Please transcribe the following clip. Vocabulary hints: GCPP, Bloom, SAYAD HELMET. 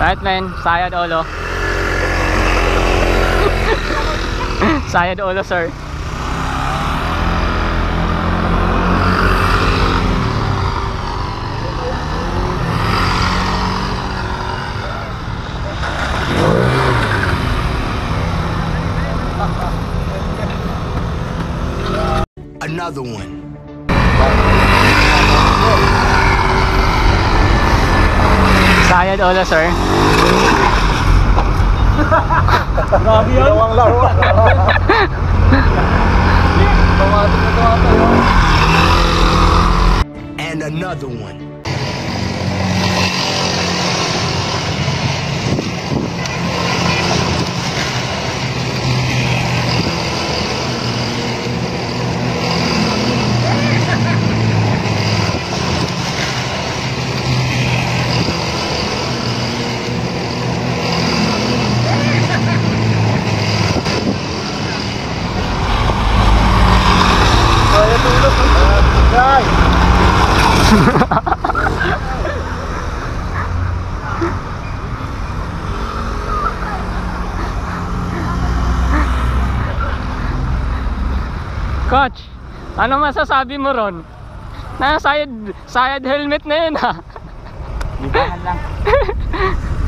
Right man, Sayad Olo. Sayad Olo, sir. Another one. Sayad Olo, sir. Grabe yan. Lawang lawa. And another one. Coach, ano masasabi mo ron? Na Sayad helmet na yun, ha? Libahan lang.